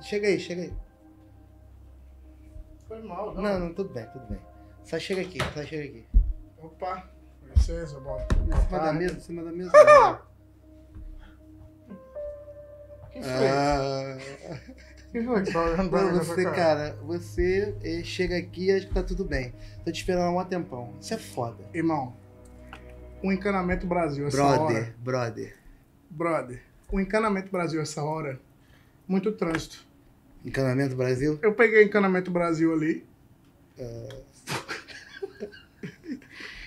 Chega aí, chega aí. Foi mal, não? Não, não, tudo bem, tudo bem. Só chega aqui, só chega aqui. Opa, com licença, Bob. Em cima da mesa, em cima da mesa. Quem foi? Quem foi que tá olhando pra mim? Você, cara, você chega aqui e acho que tá tudo bem. Tô te esperando há um tempão. Isso é foda. Irmão, o encanamento Brasil essa hora. Brother, o encanamento Brasil essa hora, muito trânsito. Encanamento Brasil? Eu peguei encanamento Brasil ali.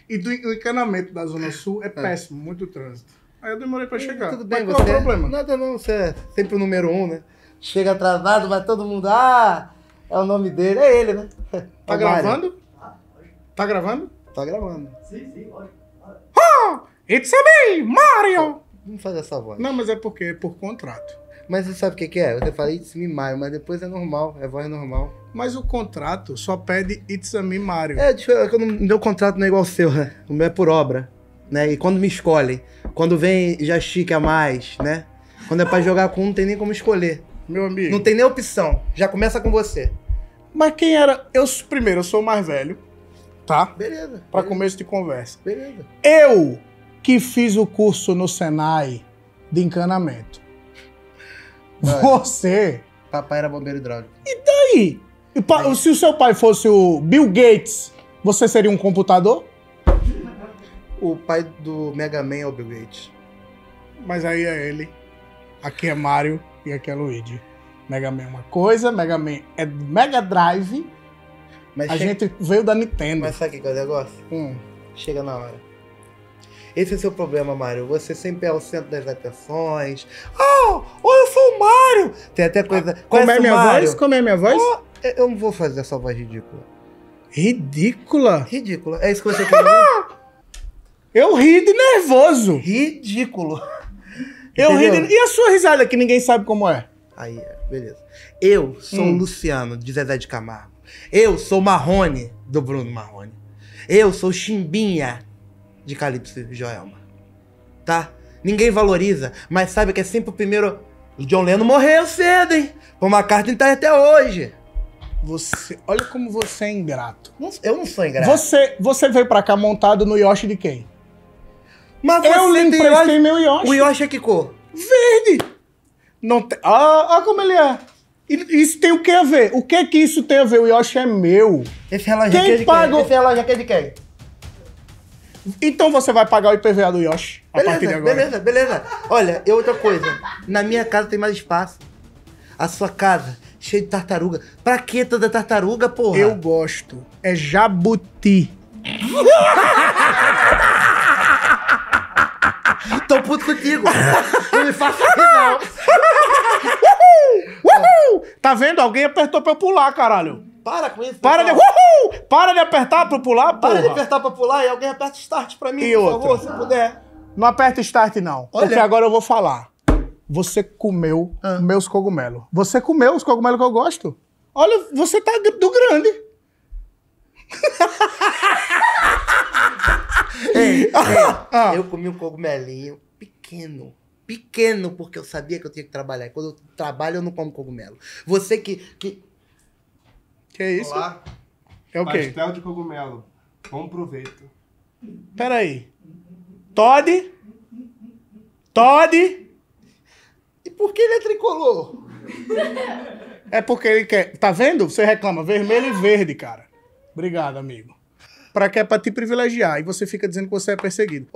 E o encanamento da Zona Sul é péssimo, muito trânsito. Aí eu demorei pra chegar. Tudo bem, mas você... Qual é o problema? Nada não, você é sempre o número um, né? Chega atrasado, vai todo mundo... Ah, é o nome dele, é ele, né? Tá gravando? Tá gravando? Tá gravando. Sim, sim, lógico. Oh, it's a me, Mario! Não faz essa voz. Não, mas é porque é por contrato. Mas você sabe o que que é? Você fala It's Me Mario, mas depois é normal, é voz normal. Mas o contrato só pede It's a Me Mario. É, o meu contrato não é igual ao seu, né? O meu é por obra, né? E quando me escolhem, quando vem já chica mais, né? Quando é pra jogar com um, não tem nem como escolher. Meu amigo... Não tem nem opção, já começa com você. Mas quem era... Primeiro, eu sou o mais velho, tá? Beleza. Pra começo de conversa. Beleza. Eu que fiz o curso no Senai de encanamento. Você... Papai era bombeiro hidráulico. E daí? E se o seu pai fosse o Bill Gates, você seria um computador? O pai do Mega Man é o Bill Gates. Mas aí é ele. Aqui é Mario e aqui é Luigi. Mega Man é uma coisa, Mega Man é Mega Drive. Mas gente veio da Nintendo. Mas sabe o que é o negócio? Chega na hora. Esse é o seu problema, Mario. Você sempre é o centro das atenções. Oh, eu sou o Mario! Tem até coisa... Como é minha voz? Como é minha voz? Oh, eu não vou fazer essa voz ridícula. Ridícula? Ridícula. É isso que você quer dizer? Eu ri de nervoso. Ridículo. Eu ri de... E a sua risada que ninguém sabe como é? Aí, beleza. Eu sou o Luciano, de Zezé de Camargo. Eu sou o Marrone, do Bruno Marrone. Eu sou o Chimbinha, de Calypso e Joelma, tá? Ninguém valoriza, mas sabe que é sempre o primeiro... O John Lennon morreu cedo, hein? Paul McCartney tá até hoje. Você... Olha como você é ingrato. Eu não sou ingrato. Você veio pra cá montado no Yoshi de quem? Mas eu lhe emprestei meu Yoshi. O Yoshi é que cor? Verde. Não tem... Ah, como ele é. Isso tem o que a ver? O que que isso tem a ver? O Yoshi é meu. Esse relógio aqui é de quem? Esse relógio aqui é de quem? Então você vai pagar o IPVA do Yoshi a partir de agora. Beleza, beleza. Olha, e outra coisa. Na minha casa tem mais espaço. A sua casa, cheia de tartaruga. Pra que toda tartaruga, porra? Eu gosto. É jabuti. Tô puto contigo. Não me faça rir, não. Uhul! Uhul! Tá vendo? Alguém apertou pra eu pular, caralho. Para com isso. Para de... Uhul! Para de apertar pra pular, porra. Para de apertar pra pular e alguém aperta start pra mim, por favor, se puder. Não aperta start, não. Olha. Porque agora eu vou falar. Você comeu meus cogumelos. Você comeu os cogumelos que eu gosto. Olha, você tá do grande. Eu comi um cogumelinho pequeno. Pequeno, porque eu sabia que eu tinha que trabalhar. Quando eu trabalho, eu não como cogumelo. Você que... Que é isso? Olá. É o quê? Pastel de cogumelo. Bom proveito. Peraí. Todd? Todd? E por que ele é tricolor? É porque ele quer... Tá vendo? Você reclama. Vermelho e verde, cara. Obrigado, amigo. Pra que é pra te privilegiar. E você fica dizendo que você é perseguido.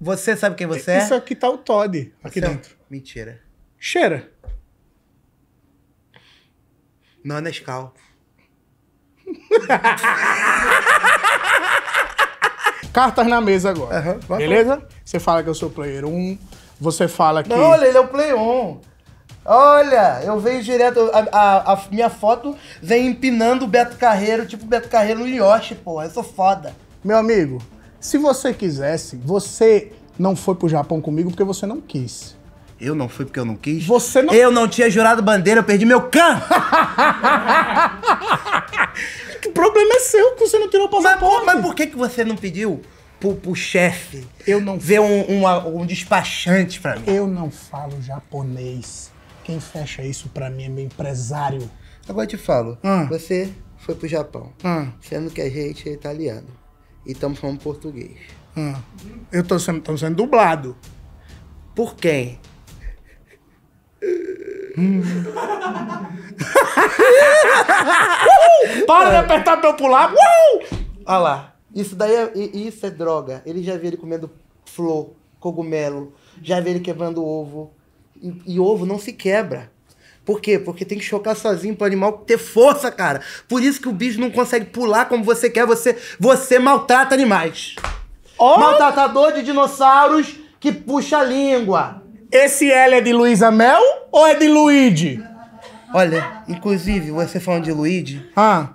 Você sabe quem você é? Isso aqui tá o Todd. Aqui dentro. Mentira. Cheira. Não, é Nescau. Cartas na mesa agora. Beleza? Você fala que eu sou player 1. Você fala que... Não, olha, ele é o player 1. Olha, eu venho direto... A minha foto vem empinando o Beto Carreiro, tipo o Beto Carreiro no Yoshi, porra. Eu sou foda. Meu amigo, se você quisesse, você não foi pro Japão comigo porque você não quis. Eu não fui porque eu não quis. Você não... Eu não tinha jurado bandeira, eu perdi meu can. Que problema é seu que você não tirou o passaporte? Mas por que você não pediu pro chefe ver um despachante pra mim? Eu não falo japonês. Quem fecha isso pra mim é meu empresário. Agora eu te falo, você foi pro Japão, sendo que a gente é italiano e estamos falando português. Eu tô sendo dublado. Por quem? Para de apertar meu pular. Olha lá, isso daí é, isso é droga. Ele já vê ele comendo flor, cogumelo, já vê ele quebrando ovo. E ovo não se quebra. Por quê? Porque tem que chocar sozinho pro animal ter força, cara. Por isso que o bicho não consegue pular como você quer. Você maltrata animais. Oh. Maltratador de dinossauros que puxa a língua. Esse L é de Luísa Mel ou é de Luigi? Olha, inclusive, você falando de Luigi,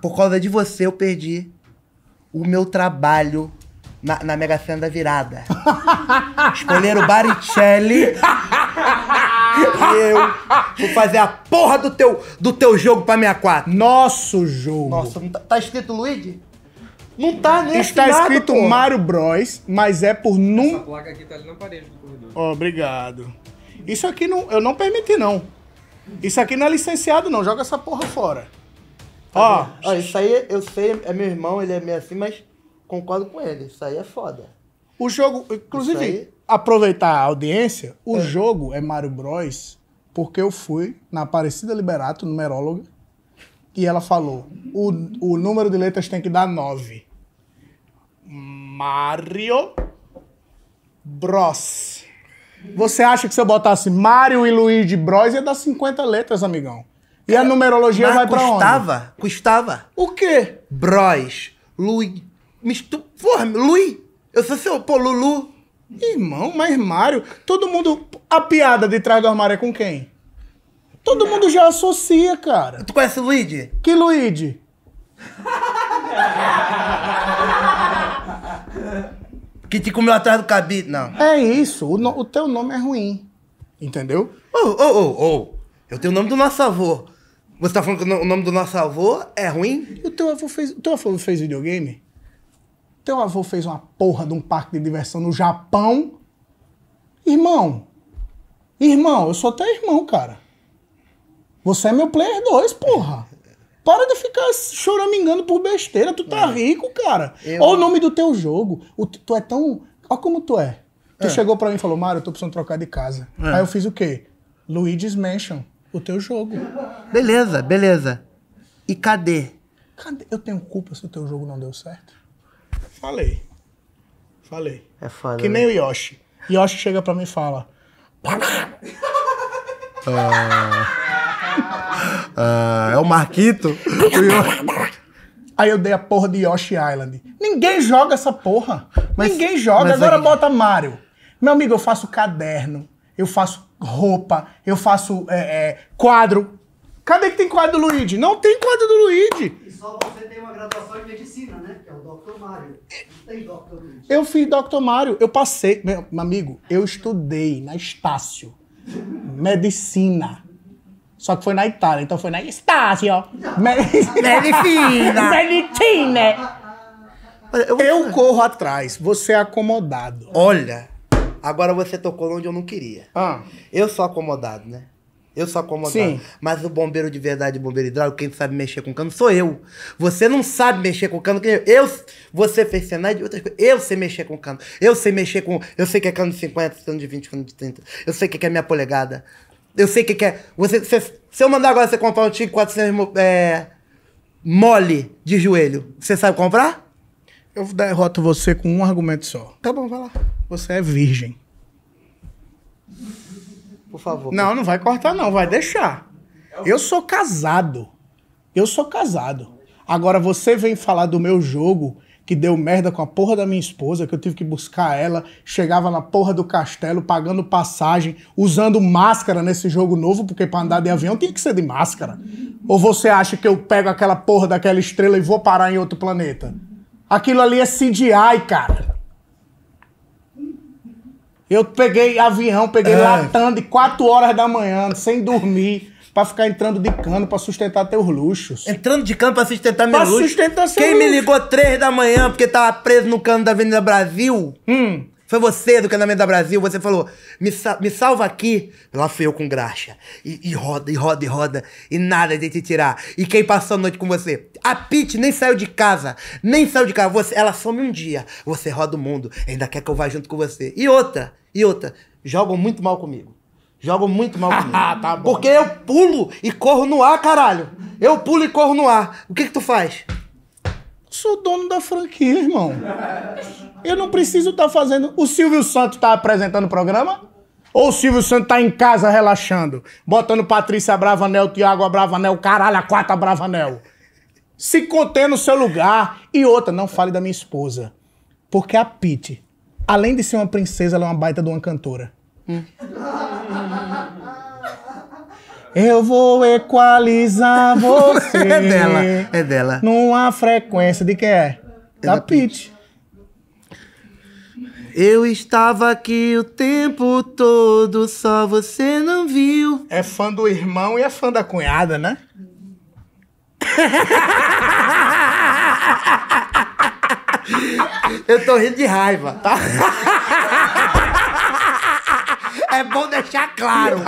por causa de você eu perdi o meu trabalho na Mega Sena da Virada. Escolheram o Baricelli. Eu vou fazer a porra do teu jogo pra 64. Nosso jogo. Nossa, tá escrito Luigi? Não tá nem escrito porra. Mario Bros, mas é por... Essa placa aqui tá ali na parede do corredor. Obrigado. Isso aqui não, eu não permiti, não. Isso aqui não é licenciado, não. Joga essa porra fora. Ó. Ó, isso aí, eu sei, é meu irmão, ele é meio assim, mas concordo com ele. Isso aí é foda. O jogo, inclusive, aí... aproveitar a audiência, o jogo é Mario Bros, porque eu fui na Aparecida Liberato, numeróloga, e ela falou, o número de letras tem que dar 9. Mario Bros. Você acha que se eu botasse Mario e Luigi Bros ia dar 50 letras, amigão? E a numerologia vai pra onde? Custava. O quê? Bros. Lui. Porra, Lui. Eu sou seu, pô, Lulu. Irmão, mas Mario... Todo mundo... A piada de trás do armário é com quem? Todo mundo já associa, cara. Tu conhece o Luigi? Que Luigi? Que te comeu atrás do cabide, não. É isso, o teu nome é ruim. Entendeu? Eu tenho o nome do nosso avô. Você tá falando que o nome do nosso avô é ruim? E o teu avô fez. O teu avô fez videogame? O teu avô fez uma porra de um parque de diversão no Japão? Irmão, eu sou teu irmão, cara. Você é meu player 2, porra. Para de ficar choramingando por besteira. Tu tá rico, cara. Olha o nome do teu jogo. Tu é tão... Olha como tu é. Tu chegou pra mim e falou, Mário, eu tô precisando trocar de casa. Aí eu fiz o quê? Luigi's Mansion. O teu jogo. Beleza, beleza. E cadê? Eu tenho culpa se o teu jogo não deu certo? Falei. É foda. Que nem o Yoshi. Yoshi chega pra mim e fala... é o Marquito. Aí eu dei a porra de Yoshi Island. Ninguém joga essa porra. Ninguém joga. Agora bota Mario. Meu amigo, eu faço caderno. Eu faço roupa. Eu faço quadro. Cadê que tem quadro do Luigi? Não tem quadro do Luigi. E só você tem uma graduação em medicina, né? Que é o Dr. Mario. Não tem Dr. Luigi. Eu fiz Dr. Mario. Eu passei... Meu amigo, eu estudei na Estácio. Medicina. Só que foi na Itália, então foi na Estácio, ó. Medicina. Eu corro atrás, você é acomodado. Olha, agora você tocou onde eu não queria. Eu sou acomodado, né? Sim. Mas o bombeiro de verdade, o bombeiro hidráulico, quem sabe mexer com cano sou eu. Você não sabe mexer com cano. Você fez Senai de outras coisas. Eu sei mexer com cano. Eu sei mexer com... Eu sei que é cano de 50, cano de 20, cano de 30. Eu sei que é minha polegada. Eu sei o que é. Se eu mandar agora você comprar um Tigre 400 mole de joelho, você sabe comprar? Eu derroto você com um argumento só. Tá bom, vai lá. Você é virgem. Por favor. Não, não vai cortar não, vai deixar. Eu sou casado. Agora você vem falar do meu jogo que deu merda com a porra da minha esposa, que eu tive que buscar ela, chegava na porra do castelo, pagando passagem, usando máscara nesse jogo novo, porque pra andar de avião tinha que ser de máscara. Ou você acha que eu pego aquela porra daquela estrela e vou parar em outro planeta? Aquilo ali é CGI, cara. Eu peguei avião, peguei latão de 4 horas da manhã, sem dormir, pra ficar entrando de cano pra sustentar teus luxos. Entrando de cano pra sustentar meu luxo? Quem me ligou 3 da manhã porque tava preso no cano da Avenida Brasil? Foi você do Canamento da Brasil, você falou, me salva aqui. Lá fui eu com graxa. E roda, e roda, e roda. E nada de te tirar. E quem passou a noite com você? A Peach nem saiu de casa. Nem saiu de casa. Ela some um dia. Você roda o mundo. Ainda quer que eu vá junto com você. E outra. Jogam muito mal comigo. Jogam muito mal comigo. Tá bom. Porque eu pulo e corro no ar, caralho. Eu pulo e corro no ar. O que tu faz? Sou dono da franquia, irmão. Eu não preciso estar fazendo... O Silvio Santos está apresentando o programa? Ou o Silvio Santos está em casa relaxando? Botando Patrícia Bravanel, Tiago Bravanel, caralho, a quarta Bravanel. Se contendo no seu lugar. E outra, não fale da minha esposa. Porque a Peach, além de ser uma princesa, ela é uma baita de uma cantora. Eu vou equalizar você. É dela. Numa frequência de que é? Da Peach. Eu estava aqui o tempo todo, só você não viu. É fã do irmão e é fã da cunhada, né? Eu tô rindo de raiva, tá? É bom deixar claro.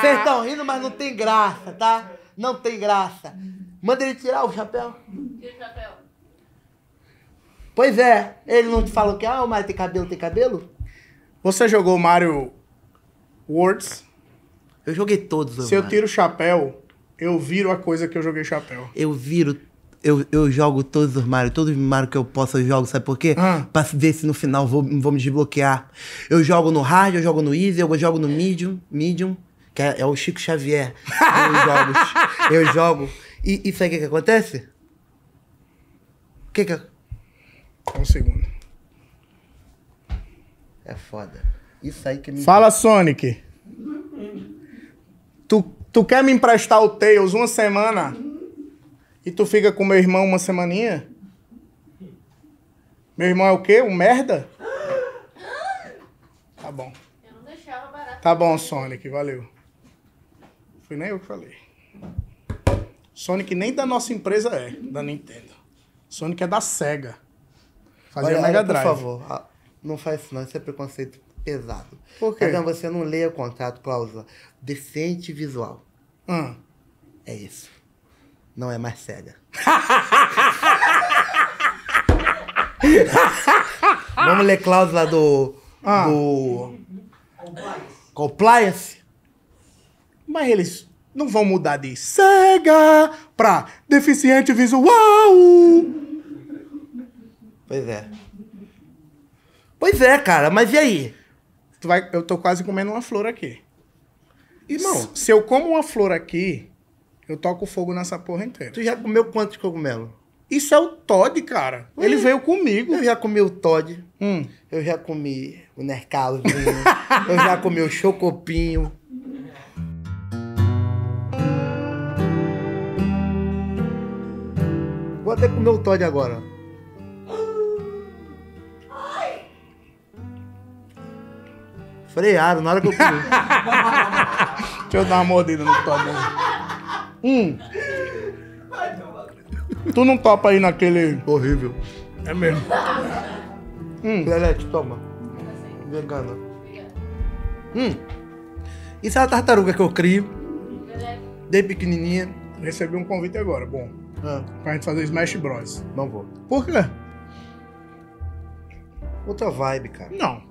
Vocês estão rindo, mas não tem graça, tá? Não tem graça. Manda ele tirar o chapéu. Tira o chapéu. Pois é. Ele não te falou que o Mario tem cabelo, Você jogou Mario Words? Eu joguei todos. Se eu tiro o chapéu, eu viro a coisa que eu joguei chapéu. Eu jogo todos os Mario. Todos os Mario que eu posso eu jogo, sabe por quê? Pra ver se no final vou me desbloquear. Eu jogo no hard, eu jogo no easy, eu jogo no medium, que é o Chico Xavier. Eu jogo. E sabe o que que acontece? O que que... Um segundo. É foda. Isso aí que me... Fala, Sonic. Tu quer me emprestar o Tails uma semana? E tu fica com meu irmão uma semaninha? Meu irmão é o quê? Um merda? Tá bom. Eu não deixava barato. Tá bom, Sonic. Valeu. Não fui nem eu que falei. Sonic nem da nossa empresa é, da Nintendo. Sonic é da SEGA. Fazia Mega Drive. Por favor, não faz isso não. Isso é preconceito pesado. Por quê? Então você não lê o contrato, cláusula. Deficiente visual. É isso. Não é mais SEGA. Vamos ler cláusula do Compliance? Mas eles não vão mudar de SEGA pra deficiente visual. Pois é. Pois é, cara. Mas e aí? Eu tô quase comendo uma flor aqui. Irmão, se eu como uma flor aqui... Eu toco fogo nessa porra inteira. Tu já comeu quantos cogumelos? Isso é o Todd, cara. Ele veio comigo. Eu já comi o Todd. Eu já comi o Nercalzinho. Eu já comi o Chocopinho. Vou até comer o Todd agora. Frearam na hora que eu comi. Deixa eu dar uma mordida no Todd. Tu não topa aí naquele... Horrível. É mesmo. Lelete, toma. Vegana. Isso é a tartaruga que eu crio. Desde pequenininha. Recebi um convite agora, bom. Pra gente fazer Smash Bros. Não vou. Por quê? Outra vibe, cara. Não.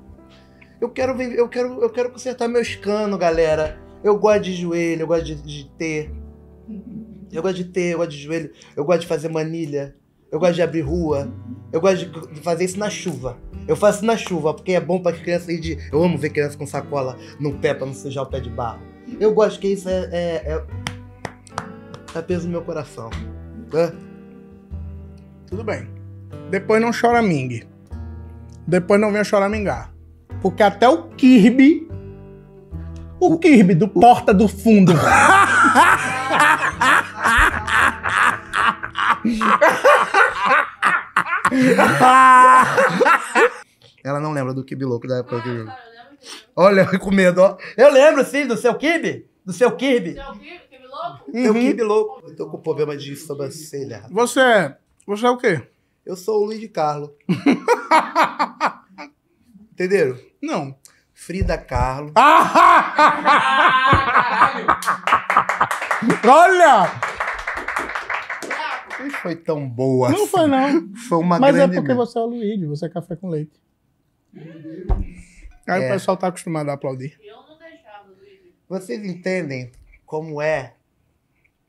Eu quero consertar meus canos, galera. Eu gosto de joelho, eu gosto de ter... eu gosto de joelho, eu gosto de fazer manilha, eu gosto de abrir rua, eu gosto de fazer isso na chuva. Eu faço na chuva, porque é bom para as crianças ir de... Eu amo ver criança com sacola no pé para não sujar o pé de barro. Eu gosto que isso tá peso no meu coração. Tudo bem. Depois não chora mingue. Depois não venha choramingar. Porque até o Kirby... O Kirby do Porta do Fundo. Ela não lembra do Kibe louco da época que eu... Olha, com medo, ó. Eu lembro, sim, do seu Kibe. Do seu Kibe. Do seu Kibe louco? Seu Kibe louco. Eu tô com problema de sobrancelha. Você é o quê? Eu sou o Luiz de Carlos. Entenderam? Não. Frida Kahlo. Olha! Não foi tão boa assim. Não foi, não. Foi uma grande... Mas é porque você é o Luigi, você é café com leite. Aí o pessoal tá acostumado a aplaudir. Eu não deixava, Luigi. Vocês entendem como é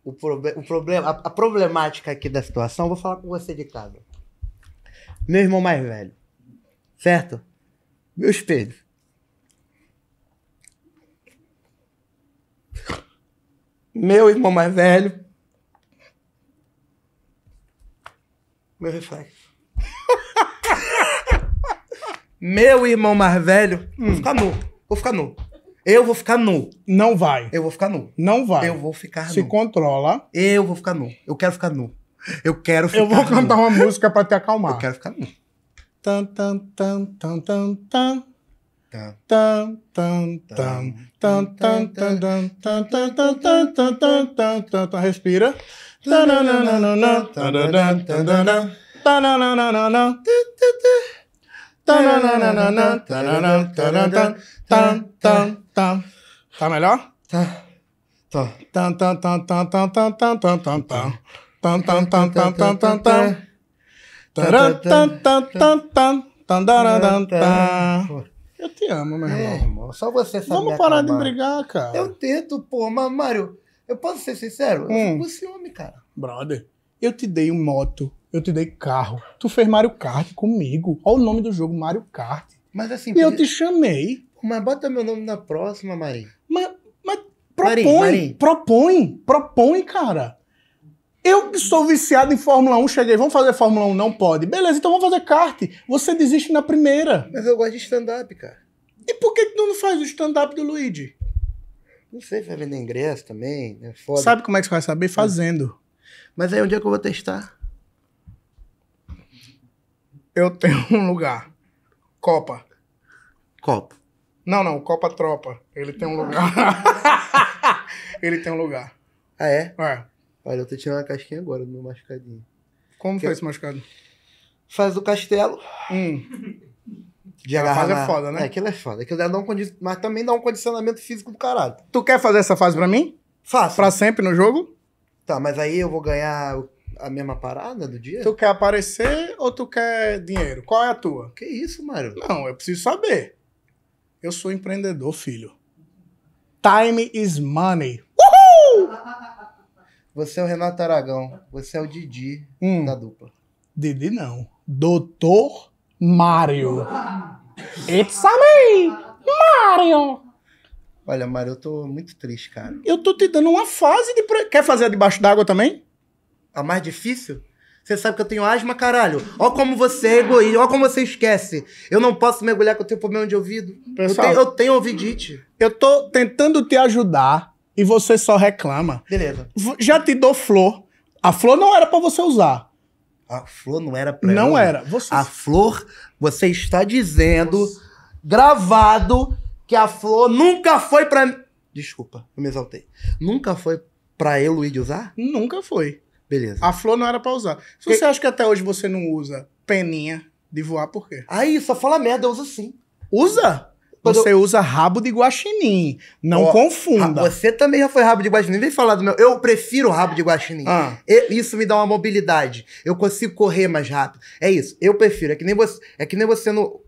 o problema, a problemática aqui da situação? Eu vou falar com você de casa. Meu irmão mais velho, certo? Meu espelho. Meu irmão mais velho. Meu reflexo. Meu irmão mais velho. Vou ficar nu. Vou ficar nu. Eu vou ficar nu. Não vai. Eu vou ficar nu. Não vai. Eu vou ficar nu. Se controla. Eu vou ficar nu. Eu quero ficar nu. Eu quero ficar nu. Eu vou cantar uma música pra te acalmar. Eu quero ficar nu. Tan, tan, tan, tan, tan, tan. Respira. Tá melhor? Tá. Eu te amo, meu irmão. Só você sabe. Vamos parar de brigar, cara. Eu tento, pô, mas Mário, eu posso ser sincero? Eu fico com ciúme, cara. Brother, eu te dei moto, eu te dei carro. Tu fez Mario Kart comigo. Olha o nome do jogo, Mario Kart. Mas assim. E eu te chamei. Mas bota meu nome na próxima, Marinho. Mas propõe, cara. Eu que sou viciado em Fórmula 1, cheguei, vamos fazer Fórmula 1? Não pode. Beleza, então vamos fazer kart. Você desiste na primeira. Mas eu gosto de stand-up, cara. E por que tu não faz o stand-up do Luigi? Não sei, vai vender ingresso também, né? Foda. Sabe como é que você vai saber? Fazendo. Mas aí, onde é que eu vou testar? Eu tenho um lugar. Copa. Copa. Não, Copa Tropa. Ele tem um lugar. Ele tem um lugar. Ah, é? É. Olha, eu tô tirando a casquinha agora do meu machucadinho. Como foi esse machucado? Faz o castelo. Fase é foda, né? É, aquilo é foda. Aquilo dá um condicionamento, mas também dá um condicionamento físico do caralho. Tu quer fazer essa fase pra mim? Faço. Pra sempre no jogo? Tá, mas aí eu vou ganhar a mesma parada do dia? Tu quer aparecer ou tu quer dinheiro? Qual é a tua? Que isso, Mário? Não, eu preciso saber. Eu sou empreendedor, filho. Time is money. Uhul! Você é o Renato Aragão, você é o Didi da dupla. Didi não. Doutor Mario. It's a me, Mario. Olha, Mario, eu tô muito triste, cara. Eu tô te dando uma fase de... Quer fazer a debaixo d'água também? A mais difícil? Você sabe que eu tenho asma, caralho. Ó como você é egoísta, ó como você esquece. Eu não posso mergulhar que eu tenho problema de ouvido. Pessoal, eu tenho ouvidite. Eu tô tentando te ajudar. E você só reclama. Beleza. Já te dou flor. A flor não era pra você usar. A flor não era pra Não eu. Era. Você... A flor, você está dizendo, gravado, que a flor nunca foi pra... Desculpa, eu me exaltei. Nunca foi pra eu, Luigi, usar? Nunca foi. Beleza. A flor não era pra usar. Se você acha que até hoje você não usa peninha de voar, por quê? Aí, só fala merda, eu uso sim. Usa? Você usa rabo de guaxinim. Não confunda. Você também já foi rabo de guaxinim. Vem falar do meu... Eu prefiro rabo de guaxinim. Isso me dá uma mobilidade. Eu consigo correr mais rápido. É isso. Eu prefiro. É que nem você no...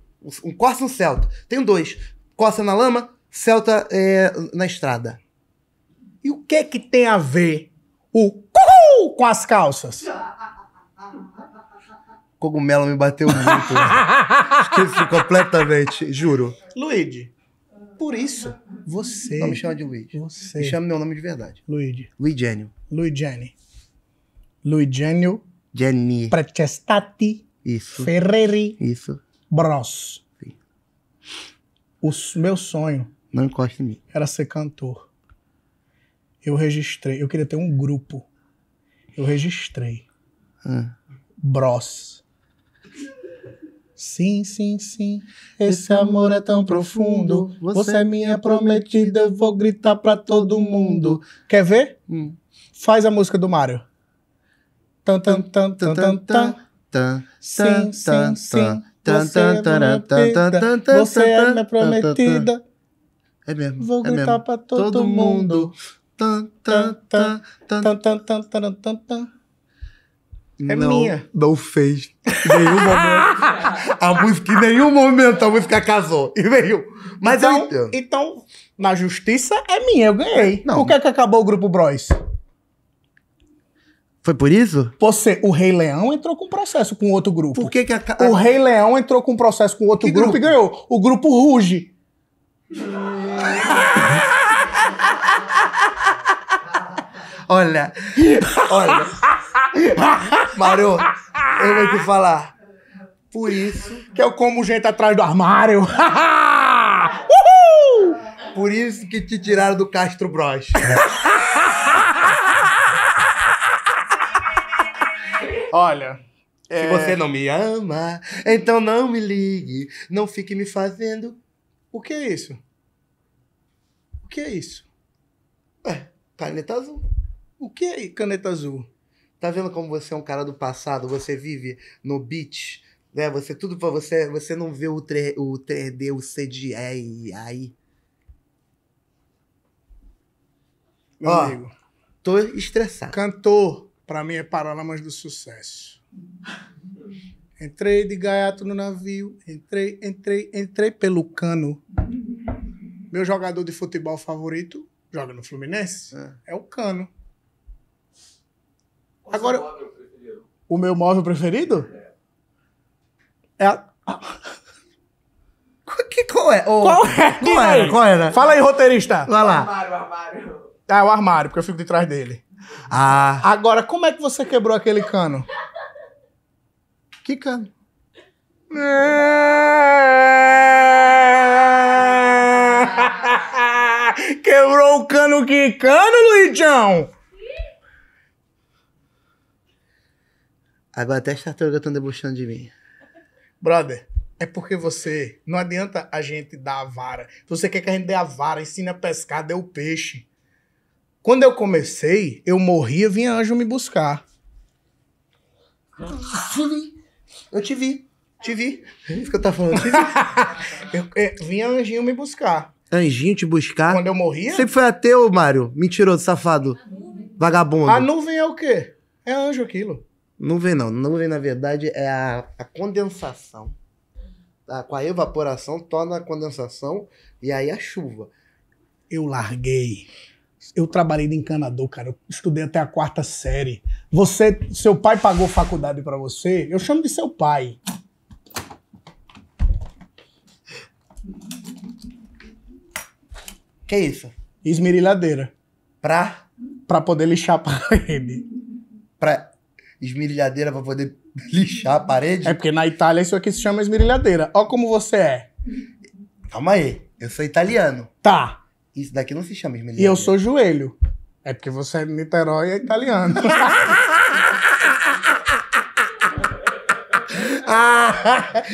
Um Corsa e um Celta. Tenho dois. Corsa na lama, Celta na estrada. E o que é que tem a ver o cuhu com as calças? Cogumelo me bateu muito. Esqueci completamente, juro. Luigi, por isso você... Não me chama de Luigi. Você. Me chama meu nome de verdade. Luigi. Luigênio. Luigênio. Luigênio. Jenny. Precestati. Isso. Ferreri. Isso. Bros. Sim. O meu sonho... Não encosta em mim. Era ser cantor. Eu registrei. Eu queria ter um grupo. Eu registrei. Bros. Sim, sim, sim. Esse amor é tão profundo. Você é minha prometida. Eu vou gritar pra todo mundo. Quer ver? Faz a música do Mario. Tan, tan, tan, tan, tan, tan. Sim, sim, sim. Você é minha prometida. É mesmo. Vou gritar pra todo mundo. É não, minha. Não fez. Em nenhum momento. A música, em nenhum momento a música casou. E veio. Mas então, eu entendo. Então, na justiça é minha, eu ganhei. Não. Por que acabou o Grupo Bros? Foi por isso? Você, o Rei Leão entrou com processo com outro grupo. Por que que a... O Rei Leão entrou com processo com outro grupo e ganhou. O Grupo Ruge. Olha, olha, Mario, eu vou te falar. Por isso que eu como gente atrás do armário. Uhul! Por isso que te tiraram do Castro Bros. Olha, se você não me ama, então não me ligue, não fique me fazendo. O que é isso? O que é isso? É, caneta azul. O que é caneta azul? Tá vendo como você é um cara do passado? Você vive no beach, né? Você tudo pra você, você não vê o 3D, o CGI aí. Meu amigo, tô estressado. Cantor, pra mim é Paralamas do Sucesso. Entrei de gaiato no navio, entrei pelo cano. Meu jogador de futebol favorito joga no Fluminense. É o Cano. Qual agora é o móvel preferido? O meu móvel preferido? É a... Qual é? Oh, qual era? Fala aí, roteirista. Vai lá. O armário. Ah, o armário, porque eu fico de trás dele. Ah. Agora, como é que você quebrou aquele cano? Que cano? Quebrou o cano Luigião! Agora até as tartarugas estão debochando de mim. Brother, é porque você... Não adianta a gente dar a vara. Você quer que a gente dê a vara, ensina a pescar, dê o peixe. Quando eu comecei, eu morria, vinha anjo me buscar. Eu te vi. Te vi. É isso que eu tava falando. Eu vinha anjinho me buscar. Anjinho te buscar? Quando eu morria? Sempre foi ateu, Mário. Mentiroso, safado. Vagabundo. A nuvem é o quê? É anjo aquilo. Nuvem não. Nuvem, na verdade, é a condensação. Tá? Com a evaporação, torna a condensação e aí a chuva. Eu larguei. Eu trabalhei de encanador, cara. Eu estudei até a 4ª série. Você, seu pai pagou faculdade pra você? Eu chamo de seu pai. Que isso? Esmerilhadeira. Pra? Pra poder lixar a parede. Pra esmerilhadeira pra poder lixar a parede? É porque na Itália isso aqui se chama esmerilhadeira. Ó como você é. Calma aí. Eu sou italiano. Tá. Isso daqui não se chama esmerilhadeira. E eu sou joelho. É porque você é de Niterói e é italiano.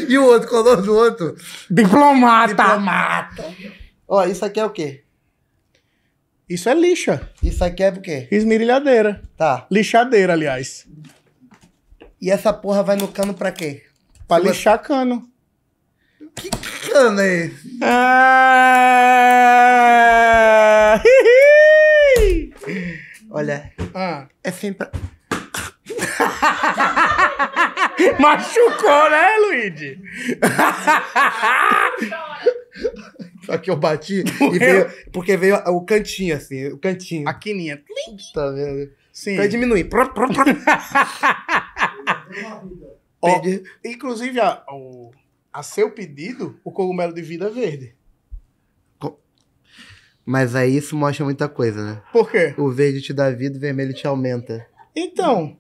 E o outro, qual é o nome do outro? Diplomata. Diplomata. Ó, isso aqui é o quê? Isso é lixa. Isso aqui é o quê? Esmerilhadeira. Tá. Lixadeira, aliás. E essa porra vai no cano pra quê? Pra lixar cano. Que cano é esse? Ah... Olha, é sempre... Machucou, né, Luigi? Só que eu bati e veio... Porque veio o cantinho, assim, o cantinho. A quininha. Tá vendo? Sim. Vai diminuir. Oh, inclusive, a seu pedido, o cogumelo de vida verde. Mas aí isso mostra muita coisa, né? Por quê? O verde te dá vida, o vermelho te aumenta. Então.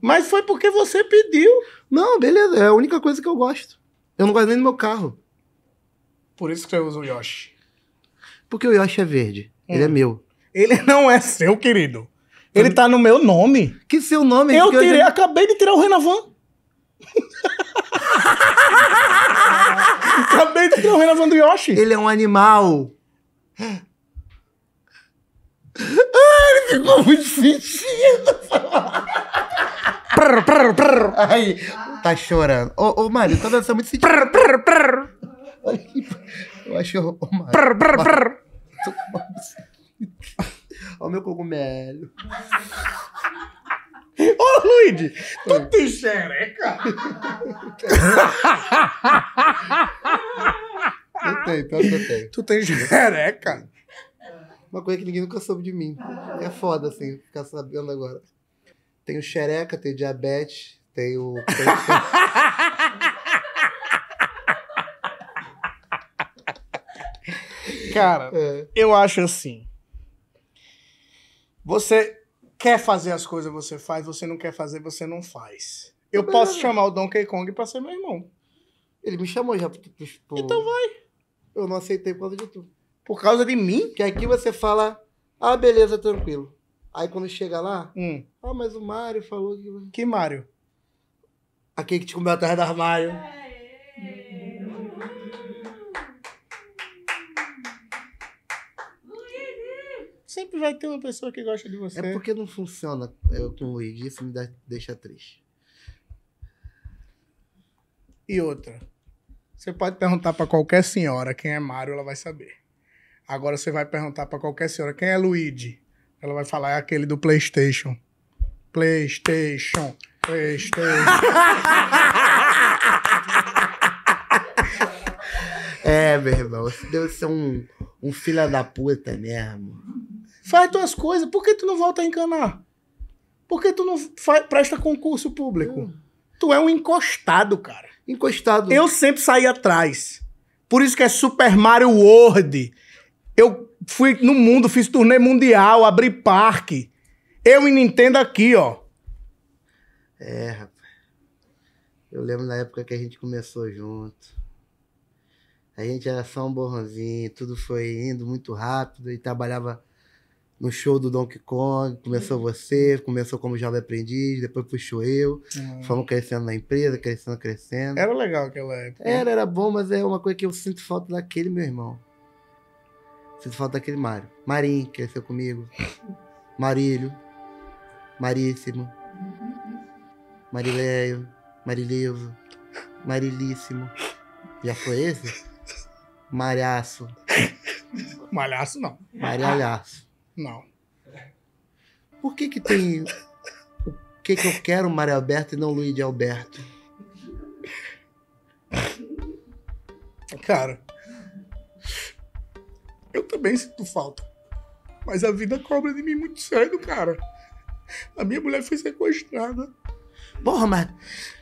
Mas foi porque você pediu. Não, beleza. É a única coisa que eu gosto. Eu não gosto nem do meu carro. Por isso que você usa o Yoshi. Porque o Yoshi é verde. Ele é meu. Ele não é seu, querido. Ele tá no meu nome. Que seu nome? Eu tirei, acabei de tirar o Renavan. Acabei de ter o Renavan do Yoshi. Ele é um animal. Ele ficou muito sentido. prr, prr, prr. Aí, tá chorando. Ô, Mário, tá dançando muito sentido. Prr, prr, prr. Olha aqui. Eu acho ô, Mário. Prr, prr, prr. Olha o meu cogumelo. Ô, Luigi, tu tem xereca? Eu tenho, pior que eu tenho. Tu tem xereca? Uma coisa que ninguém nunca soube de mim. É foda, assim, ficar sabendo agora. Tenho xereca, tenho diabetes, tenho... Cara, eu acho assim. Você... quer fazer as coisas, você faz. Você não quer fazer, você não faz. Eu posso chamar o Donkey Kong pra ser meu irmão. Ele me chamou já. Tipo, então vai. Eu não aceitei por causa de tudo. Por causa de mim? Que aqui você fala, ah, beleza, tranquilo. Aí quando chega lá, ah, mas o Mario falou que... Que Mario? Aquele que te comeu atrás do armário. Sempre vai ter uma pessoa que gosta de você. É porque não funciona com o Luigi, isso me deixa triste. E outra, você pode perguntar pra qualquer senhora quem é Mario, ela vai saber. Agora você vai perguntar pra qualquer senhora quem é Luigi, ela vai falar é aquele do Playstation. Playstation, Playstation. É, meu irmão, você deve ser um filho da puta mesmo. Faz tuas coisas. Por que tu não volta a encanar? Por que tu não presta concurso público? Tu é um encostado, cara. Encostado. Eu sempre saí atrás. Por isso que é Super Mario World. Eu fui no mundo, fiz turnê mundial, abri parque. Eu e Nintendo aqui, ó. É, rapaz. Eu lembro da época que a gente começou junto. A gente era só um borrãozinho. Tudo foi indo muito rápido e trabalhava... No show do Donkey Kong, começou você, começou como jovem aprendiz, depois puxou eu, fomos crescendo na empresa, crescendo. Era legal aquela época. Era bom, mas é uma coisa que eu sinto falta daquele meu irmão. Sinto falta daquele Mário. Marinho, que cresceu comigo. Marílio. Maríssimo. Marileio. Marilevo. Marilíssimo. Já foi esse? Malhaço. Malhaço não. Marilhaço. Não. Por que que tem... O que que eu quero, Mário Alberto, e não Luiz Alberto? Cara, eu também sinto falta. Mas a vida cobra de mim muito cedo, cara. A minha mulher foi sequestrada. Porra, mas...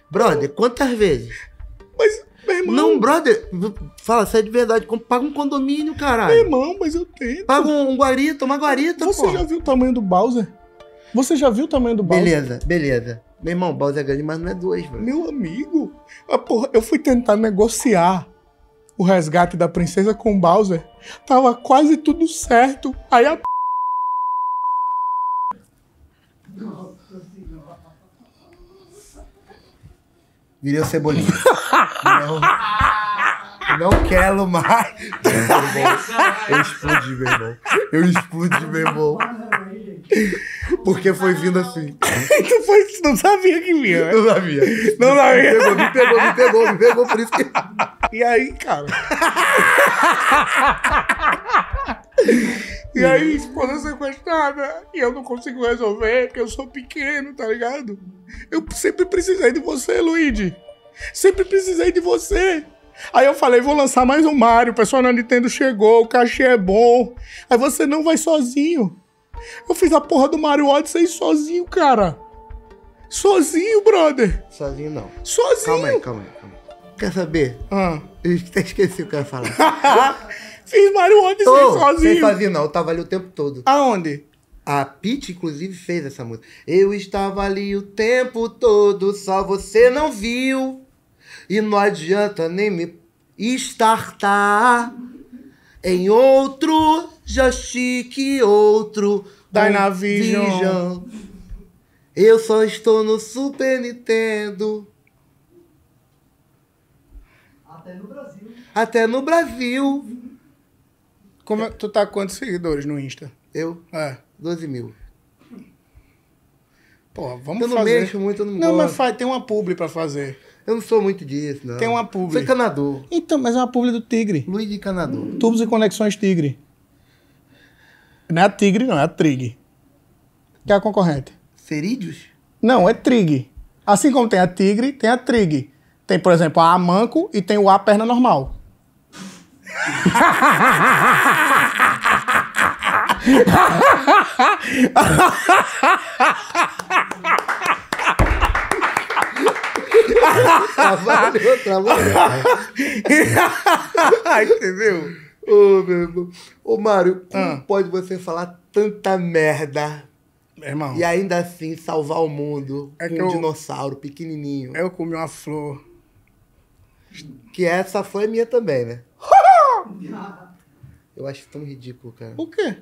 Brother, quantas vezes? Mas, meu irmão... Não, brother, fala sério de verdade, paga um condomínio, caralho. Meu irmão, mas eu tento. Paga um guarita, uma guarita, pô. Você já viu o tamanho do Bowser? Você já viu o tamanho do Bowser? Beleza, beleza. Meu irmão, o Bowser é grande, mas não é dois, velho. Meu amigo, a porra, eu fui tentar negociar o resgate da princesa com o Bowser. Tava quase tudo certo. Aí a... Virei o Cebolinha. Não quero mais. Eu explodi, meu irmão. Eu explodi, meu irmão. Porque foi vindo assim. Tu não sabia que vinha. Não sabia. Não sabia. Me pegou, por isso que... E aí, cara? E aí, quando eu sequestrada, e eu não consigo resolver, porque eu sou pequeno, tá ligado? Eu sempre precisei de você, Luigi. Sempre precisei de você. Aí eu falei, vou lançar mais um Mario, o pessoal na Nintendo chegou, o cachê é bom. Aí você não vai sozinho. Eu fiz a porra do Mario Odyssey sozinho, cara. Sozinho, brother. Sozinho não. Sozinho. Calma aí. Quer saber? Eu até esqueci o que eu ia falar. Fiz Mario Odyssey sozinho. Sem fazer não, eu tava ali o tempo todo. Aonde? A Peach, inclusive, fez essa música. Eu estava ali o tempo todo, só você não viu. E não adianta nem me estartar em outro joystick, outro Dynavision. Eu só estou no Super Nintendo. Até no Brasil. Como, tu tá com quantos seguidores no Insta? Eu? É. 12 mil. Pô, vamos fazer. Eu não mexo muito, eu não gosto. Não, mas faz, tem uma publi pra fazer. Eu não sou muito disso, não. Tem uma publi. Você é canador. Então, mas é uma publi do Tigre. Luigi Canador. Tubos e Conexões Tigre. Não é a Tigre, não. É a Trig. Que é a concorrente. Ferídeos? Não, é Trig. Assim como tem a Tigre, tem a Trig. Tem, por exemplo, a Manco e tem o A Perna Normal. Trabalhou, entendeu? Ô, meu irmão. Ô, Mário, como pode você falar tanta merda? Meu irmão. E ainda assim salvar o mundo com um dinossauro pequenininho. Eu comi uma flor. Que essa flor é minha também, né? Eu acho tão ridículo, cara. Por quê?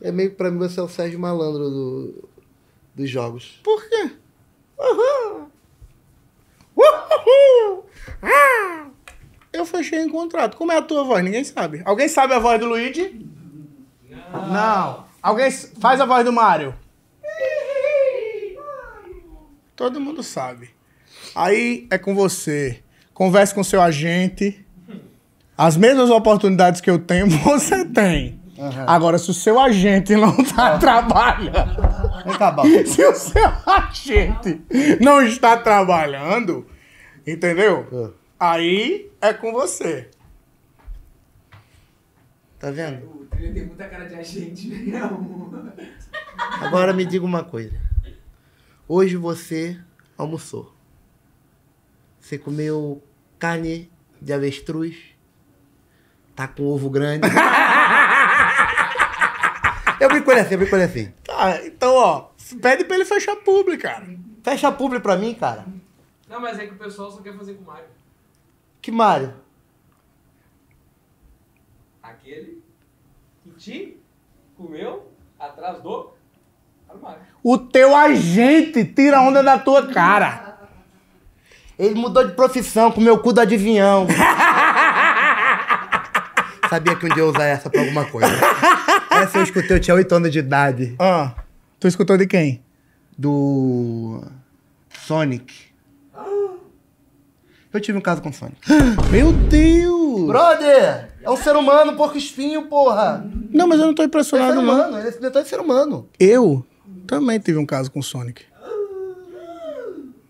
É meio que pra mim você é o Sérgio Malandro dos jogos. Por quê? Eu fechei um contrato. Como é a tua voz? Ninguém sabe. Alguém sabe a voz do Luigi? Não. Não. Alguém faz a voz do Mario. Todo mundo sabe. Aí é com você. Converse com seu agente. As mesmas oportunidades que eu tenho, você tem. Uhum. Agora, se o seu agente não tá trabalhando... Se o seu agente não está trabalhando, entendeu? Aí é com você. Tá vendo? Eu tenho muita cara de agente. Não. Agora me diga uma coisa. Hoje você almoçou. Você comeu carne de avestruz. Tá com ovo grande. Eu brinco assim, eu brinco assim. Tá, então, ó, pede pra ele fechar publi, cara. Fecha publi pra mim, cara. Não, mas é que o pessoal só quer fazer com o Mário. Que Mário? Aquele que te comeu atrás do armário. O teu agente tira a onda da tua cara. Ele mudou de profissão, comeu o cu do adivinhão. Sabia que um dia eu ia usar essa pra alguma coisa. Essa eu escutei, eu tinha 8 anos de idade. Ah, tu escutou de quem? Do Sonic. Eu tive um caso com o Sonic. Meu Deus! Brother! É um ser humano, porco espinho, porra! Não, mas eu não tô impressionado, não. Ele é ser humano, ele é ser humano. Eu também tive um caso com o Sonic.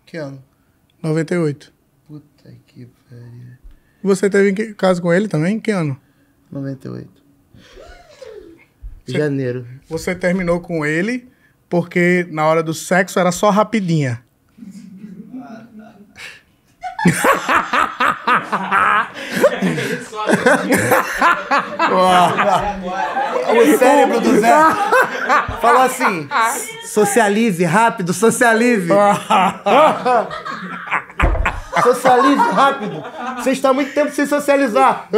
Que ano? 98. Puta que pariu. Você teve um caso com ele também? Que ano? 98. Janeiro. Você terminou com ele porque na hora do sexo era só rapidinha. O cérebro do Zé falou assim: socialize rápido, socialize. Socialize rápido. Você está há muito tempo sem socializar.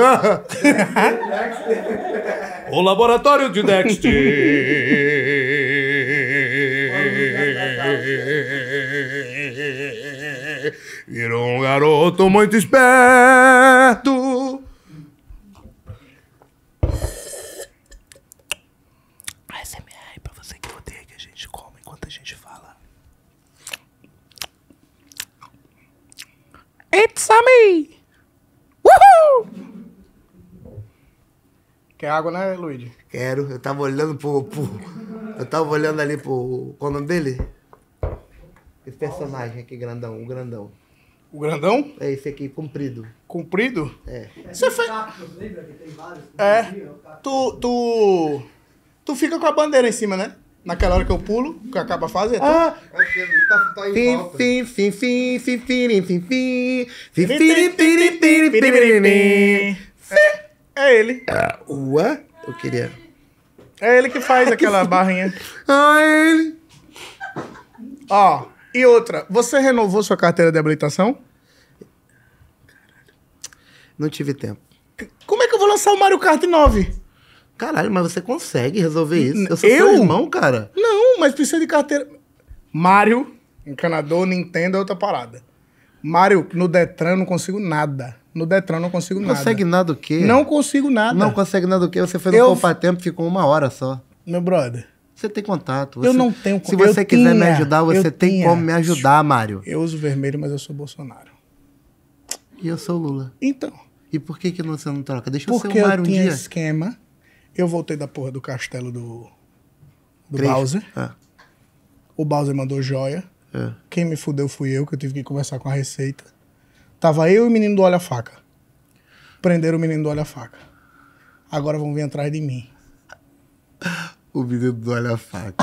O laboratório de Dexter virou um garoto muito esperto. ASMR pra você que odeia que a gente come enquanto a gente fala. It's a me! Uhul! Quer água, né, Luigi? Quero. Eu tava olhando eu tava olhando ali pro... Qual o nome dele? Esse personagem aqui, grandão. O grandão. O grandão? É esse aqui, comprido. Comprido? É. Você fez... Lembra que tem vários? É. Tu fica com a bandeira em cima, né? Naquela hora que eu pulo, que acaba a fase, é tu? Ah! Fim, fim, fim, fim, fim, fim, fim, fim, é ele. Ué? Eu queria. É ele que faz aquela barrinha. Ah, é ele. Ó, e outra. Você renovou sua carteira de habilitação? Caralho. Não tive tempo. Como é que eu vou lançar o Mario Kart 9? Caralho, mas você consegue resolver isso. Eu sou seu irmão, cara. Não, mas precisa de carteira. Mario, encanador, Nintendo é outra parada. Mario, no Detran eu não consigo nada. No Detran não consigo nada. Não consegue nada o quê? Não consigo nada. Não consegue nada o quê? Você foi no poupa-tempo, ficou 1 hora só. Meu brother, Você tem contato. Você, eu não tenho contato. Se você quiser me ajudar, você tem como me ajudar, Mário. Eu uso vermelho, mas eu sou Bolsonaro. E eu sou Lula. Então. E por que você não troca? Deixa eu ser o Mário um dia. Porque eu tinha esquema. Eu voltei da porra do castelo do Bowser. É. O Bowser mandou joia. É. Quem me fudeu fui eu, que eu tive que conversar com a Receita. Tava eu e o menino do olha-faca. Prenderam o menino do olha-faca. Agora vão vir atrás de mim. O menino do olha-faca.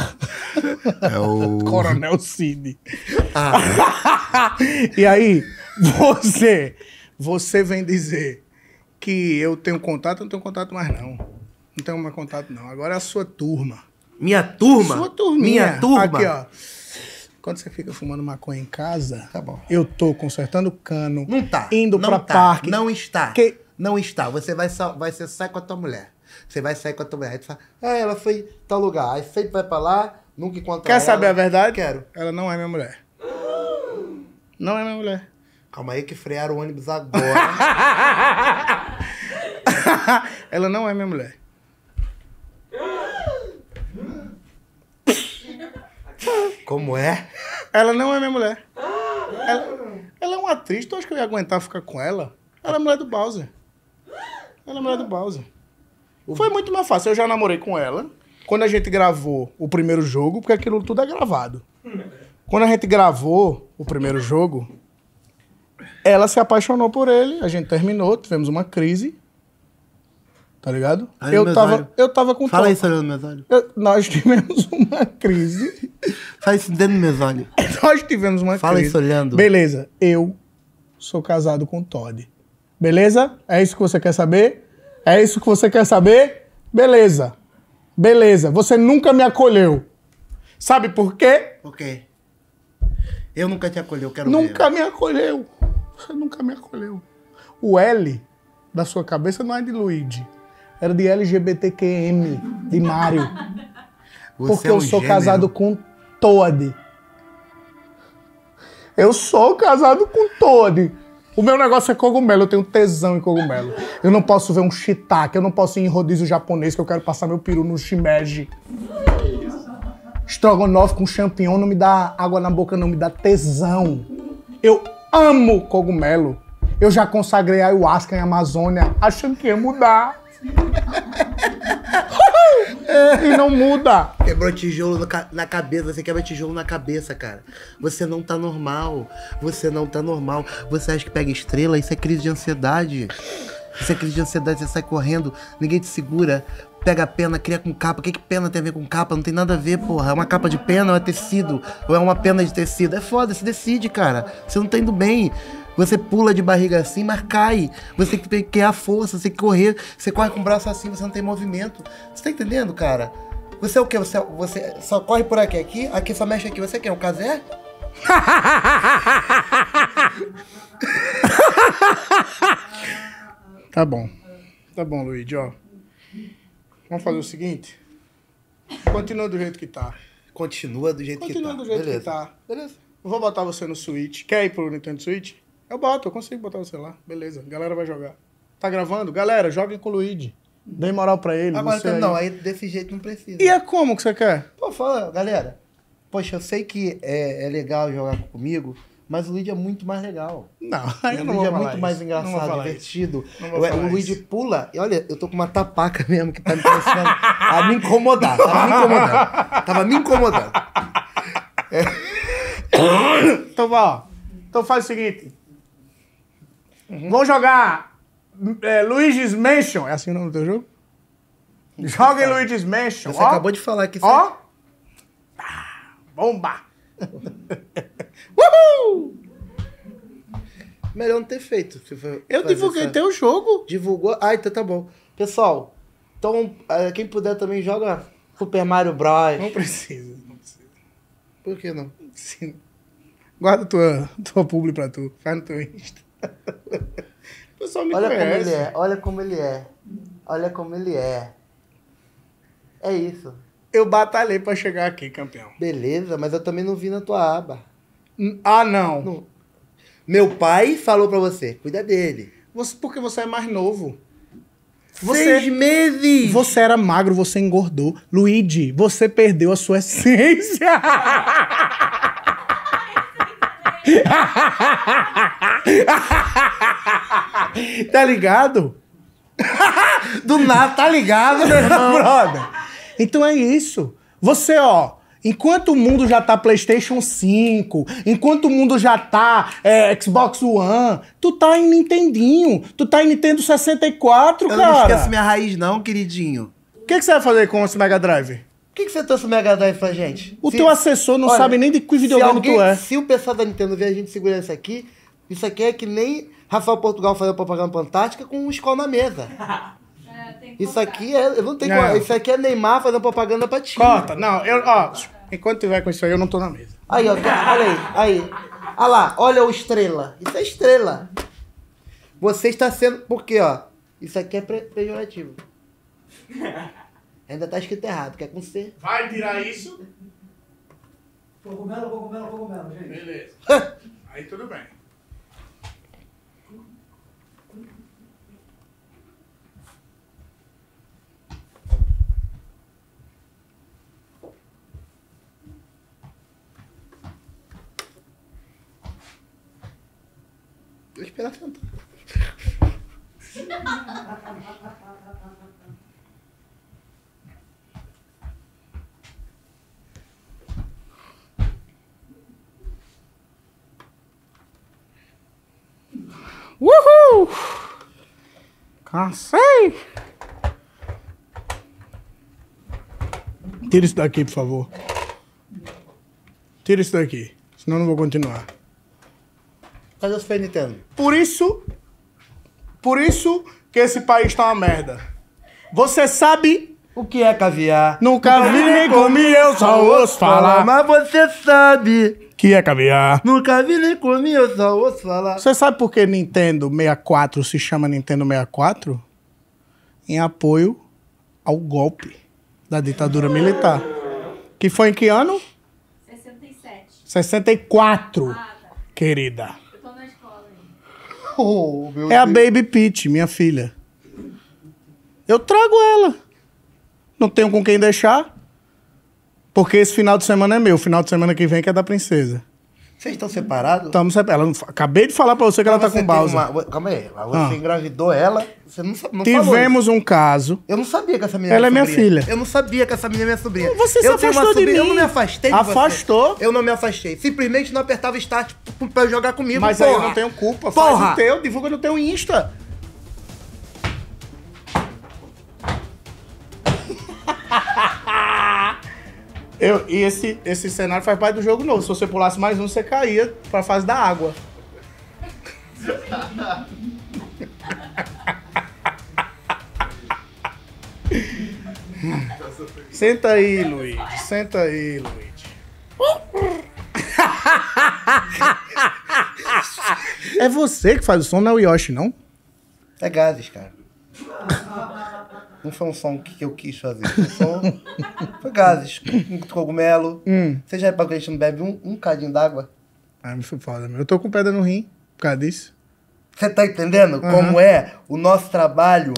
É o... Coronel Cid. Ah. E aí, você vem dizer que eu tenho contato, eu não tenho contato mais não. Não tenho mais contato não. Agora é a sua turma. Minha turma? Sua turminha. Minha turma. Aqui, ó. Quando você fica fumando maconha em casa, tá bom. Eu tô consertando cano, não tá, indo não pra tá, parque. Não está, que... não está. Você vai sair com a tua mulher. Você vai sair com a tua mulher. Aí tu fala, ah, ela foi tal lugar. Aí sempre vai pra lá, nunca encontra ela. Quer saber a verdade? Quero. Ela não é minha mulher. Não é minha mulher. Calma aí que frearam o ônibus agora. Ela não é minha mulher. Como é? Ela não é minha mulher. Ela é uma atriz, tu acha que eu ia aguentar ficar com ela? Ela é mulher do Bowser. Ela é mulher do Bowser. Foi muito mais fácil, eu já namorei com ela. Quando a gente gravou o primeiro jogo, porque aquilo tudo é gravado. Quando a gente gravou o primeiro jogo, ela se apaixonou por ele, a gente terminou, tivemos uma crise. Tá ligado? Aí eu tava com fala tropa. Fala isso olhando meus olhos. Nós tivemos uma crise. Fala isso dentro dos meus olhos. Nós tivemos uma fala crise. Fala isso olhando. Beleza, eu sou casado com o Todd. Beleza? É isso que você quer saber? É isso que você quer saber? Beleza. Beleza. Você nunca me acolheu. Sabe por quê? Por quê? Eu nunca te acolheu, quero ver. Nunca me acolheu. Você nunca me acolheu. O L da sua cabeça não é de Luigi. Era de LGBTQM, de Mario. Porque eu sou casado com Toad. Eu sou casado com Toad. O meu negócio é cogumelo, eu tenho tesão em cogumelo. Eu não posso ver um shiitake, eu não posso ir em rodízio japonês, que eu quero passar meu peru no shimeji. Estrogonofe com champignon não me dá água na boca, não me dá tesão. Eu amo cogumelo. Eu já consagrei a ayahuasca em Amazônia, achando que ia mudar. E não muda. Quebrou tijolo na cabeça. Você quebra tijolo na cabeça, cara. Você não tá normal. Você não tá normal. Você acha que pega estrela? Isso é crise de ansiedade. Isso é crise de ansiedade. Você sai correndo, ninguém te segura. Pega a pena, cria com capa. O que pena tem a ver com capa? Não tem nada a ver, porra. É uma capa de pena ou é tecido? Ou é uma pena de tecido? É foda, se decide, cara. Você não tá indo bem. Você pula de barriga assim, mas cai. Você tem que criar força, você tem que correr. Você corre com o braço assim, você não tem movimento. Você tá entendendo, cara? Você é o quê? Você só corre por aqui, aqui só mexe aqui. Você é quem? Um casé? Tá bom. Tá bom, Luigi, ó. Vamos fazer o seguinte. Continua do jeito que tá. Continua do jeito que tá. Continua do jeito que tá. Beleza? Eu vou botar você no Switch. Quer ir pro Nintendo Switch? Eu boto, eu consigo botar você lá. Beleza, a galera vai jogar. Tá gravando? Galera, joguem com o Luigi. Dê moral pra ele. Agora você não, aí desse jeito não precisa. E é como que você quer? Pô, fala, galera. Poxa, eu sei que é legal jogar comigo, mas o Luigi é muito mais legal. Não, eu não vou falar isso. O Luigi é muito mais engraçado, divertido. O Luigi pula, e olha, eu tô com uma tapaca mesmo que tá me começando a me incomodar. Tava me incomodando. É. Então vai, ó. Então faz o seguinte. Uhum. Vão jogar Luigi's Mansion. É assim o nome do teu jogo? Joguem Luigi's Mansion. Você acabou de falar aqui. Ó. Ah, bomba. Uhul! Melhor não ter feito. Eu divulguei teu jogo. Divulgou? Ah, então tá bom. Pessoal, então quem puder também joga Super Mario Bros. Não precisa. Não precisa. Por que não? Não precisa. Guarda tua publi pra tu. Faz no teu Insta. O pessoal me conhece. Olha como ele é. É isso. Eu batalhei pra chegar aqui, campeão. Beleza, mas eu também não vi na tua aba. Ah, não. Meu pai falou pra você, cuida dele. Porque você é mais novo. 6 meses! Você era magro, você engordou. Luigi, você perdeu a sua essência! Tá ligado? Do nada, tá ligado, meu irmão? Brother. Então é isso. Você, ó, enquanto o mundo já tá Playstation 5, enquanto o mundo já tá Xbox One, tu tá em Nintendinho, tu tá em Nintendo 64, cara. Eu não esqueço minha raiz não, queridinho. O que você vai fazer com esse Mega Drive? O que você trouxe o Mega Drive pra gente? O teu assessor não sabe nem de que videogame tu é. Se o pessoal da Nintendo ver a gente segurando isso aqui é que nem Rafael Portugal fazendo propaganda fantástica com um escola na mesa. É, tem que isso aqui é Neymar fazendo propaganda pra ti. Corta, não, ó, enquanto tiver com isso aí, eu não tô na mesa. Aí, ó, olha aí. Olha lá, olha o estrela. Isso é estrela. Você está sendo, porque, ó, isso aqui é pejorativo. Ainda tá escrito errado, quer com C. Vai virar isso? Cogumelo, cogumelo, cogumelo, gente. Beleza. Aí tudo bem. Vou esperar sentar. Uhul! Cansei! Tira isso daqui, por favor. Tira isso daqui, senão eu não vou continuar. Cadê o Super Nintendo? Por isso que esse país tá uma merda. Você sabe o que é caviar? Nunca vi nem comi, eu só ouço falar. Mas você sabe que é caviar? Nunca vi nem comi, eu só ouço falar. Você sabe por que Nintendo 64 se chama Nintendo 64? Em apoio ao golpe da ditadura militar. Que foi em que ano? 67. 64, querida. Oh, meu Deus. A Baby Peach, minha filha. Eu trago ela. Não tenho com quem deixar. Porque esse final de semana é meu. O final de semana que vem que é da princesa. Vocês estão separados? Estamos separados. Acabei de falar pra você que ela tá com Bowser. Calma aí. Você engravidou ela? Você não tivemos falou. Um caso. Eu não sabia que essa menina era minha sobrinha. Ela é minha filha. Eu não sabia que essa menina é minha sobrinha. Você se afastou de mim. Eu não me afastei. Afastou? Eu não me afastei. Simplesmente não apertava start pra jogar comigo. Mas porra. Aí eu não tenho culpa. Porra. Faz o teu, divulga no teu Insta. Esse cenário faz parte do jogo novo. Se você pulasse mais um, você caía pra fase da água. Senta aí, Luigi. Senta aí, Luigi. É você que faz o som, não é o Yoshi, não? É gases, cara. Não foi um som que eu quis fazer. Foi um som... Foi gases, cogumelo. Você já reparou que a gente não bebe um cadinho d'água? Ah, me foda. Eu tô com pedra no rim por causa disso. Você tá entendendo como é? O nosso trabalho,